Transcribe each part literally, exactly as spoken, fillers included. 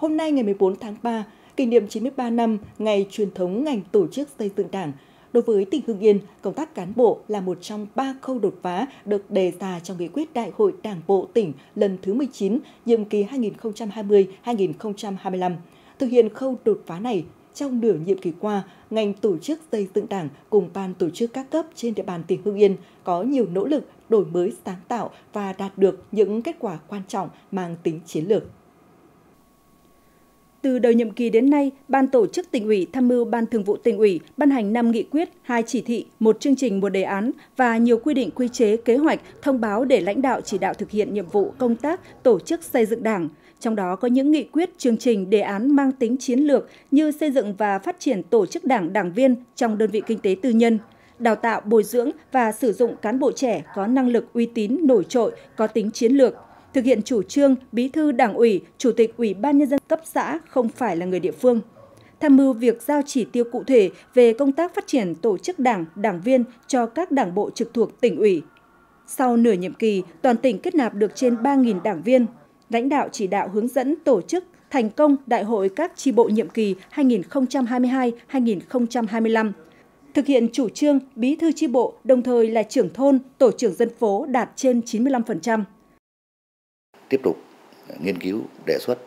Hôm nay ngày mười bốn tháng ba, kỷ niệm chín mươi ba năm ngày truyền thống ngành tổ chức xây dựng Đảng. Đối với tỉnh Hưng Yên, công tác cán bộ là một trong ba khâu đột phá được đề ra trong nghị quyết Đại hội Đảng bộ tỉnh lần thứ mười chín, nhiệm kỳ hai nghìn không trăm hai mươi đến hai nghìn không trăm hai mươi lăm. Thực hiện khâu đột phá này, trong nửa nhiệm kỳ qua, ngành tổ chức xây dựng Đảng cùng ban tổ chức các cấp trên địa bàn tỉnh Hưng Yên có nhiều nỗ lực đổi mới sáng tạo và đạt được những kết quả quan trọng mang tính chiến lược. Từ đầu nhiệm kỳ đến nay, Ban tổ chức tỉnh ủy tham mưu Ban thường vụ tỉnh ủy ban hành năm nghị quyết, hai chỉ thị, một chương trình, một đề án và nhiều quy định quy chế, kế hoạch, thông báo để lãnh đạo chỉ đạo thực hiện nhiệm vụ công tác tổ chức xây dựng Đảng. Trong đó có những nghị quyết, chương trình, đề án mang tính chiến lược như xây dựng và phát triển tổ chức Đảng, đảng viên trong đơn vị kinh tế tư nhân, đào tạo, bồi dưỡng và sử dụng cán bộ trẻ có năng lực, uy tín, nổi trội, có tính chiến lược. Thực hiện chủ trương Bí thư Đảng ủy, Chủ tịch Ủy ban Nhân dân cấp xã không phải là người địa phương. Tham mưu việc giao chỉ tiêu cụ thể về công tác phát triển tổ chức Đảng, đảng viên cho các đảng bộ trực thuộc tỉnh ủy. Sau nửa nhiệm kỳ, toàn tỉnh kết nạp được trên ba nghìn đảng viên. Lãnh đạo chỉ đạo hướng dẫn tổ chức thành công đại hội các chi bộ nhiệm kỳ hai nghìn không trăm hai mươi hai đến hai nghìn không trăm hai mươi lăm. Thực hiện chủ trương Bí thư chi bộ đồng thời là trưởng thôn, tổ trưởng dân phố đạt trên chín mươi lăm phần trăm. Tiếp tục nghiên cứu đề xuất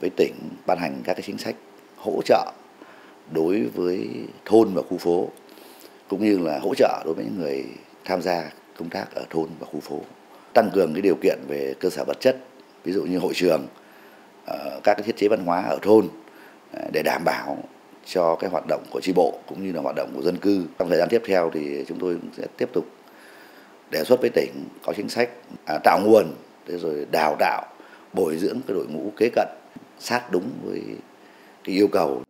với tỉnh ban hành các cái chính sách hỗ trợ đối với thôn và khu phố, cũng như là hỗ trợ đối với những người tham gia công tác ở thôn và khu phố, tăng cường cái điều kiện về cơ sở vật chất, ví dụ như hội trường, các cái thiết chế văn hóa ở thôn để đảm bảo cho cái hoạt động của chi bộ cũng như là hoạt động của dân cư. Trong thời gian tiếp theo thì chúng tôi sẽ tiếp tục đề xuất với tỉnh có chính sách tạo nguồn, rồi đào tạo, bồi dưỡng cái đội ngũ kế cận sát đúng với cái yêu cầu.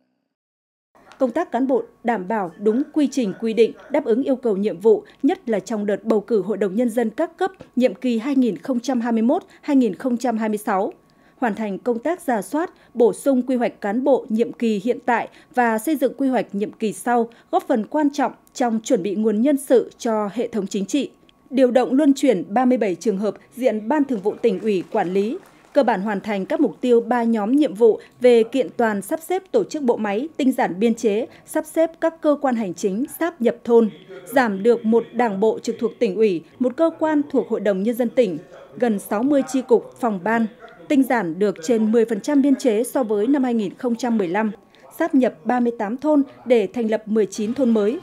Công tác cán bộ đảm bảo đúng quy trình quy định, đáp ứng yêu cầu nhiệm vụ, nhất là trong đợt bầu cử Hội đồng Nhân dân các cấp nhiệm kỳ hai nghìn không trăm hai mươi mốt đến hai nghìn không trăm hai mươi sáu. Hoàn thành công tác rà soát, bổ sung quy hoạch cán bộ nhiệm kỳ hiện tại và xây dựng quy hoạch nhiệm kỳ sau, góp phần quan trọng trong chuẩn bị nguồn nhân sự cho hệ thống chính trị. Điều động luân chuyển ba mươi bảy trường hợp diện Ban thường vụ tỉnh ủy quản lý, cơ bản hoàn thành các mục tiêu ba nhóm nhiệm vụ về kiện toàn sắp xếp tổ chức bộ máy, tinh giản biên chế, sắp xếp các cơ quan hành chính sáp nhập thôn, giảm được một đảng bộ trực thuộc tỉnh ủy, một cơ quan thuộc Hội đồng Nhân dân tỉnh, gần sáu mươi chi cục phòng ban, tinh giản được trên mười phần trăm biên chế so với năm hai nghìn không trăm mười lăm, sáp nhập ba mươi tám thôn để thành lập mười chín thôn mới.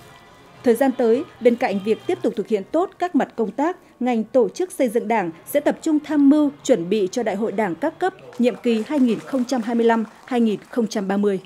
Thời gian tới, bên cạnh việc tiếp tục thực hiện tốt các mặt công tác, ngành tổ chức xây dựng Đảng sẽ tập trung tham mưu chuẩn bị cho Đại hội Đảng các cấp nhiệm kỳ hai nghìn không trăm hai mươi lăm đến hai nghìn không trăm ba mươi.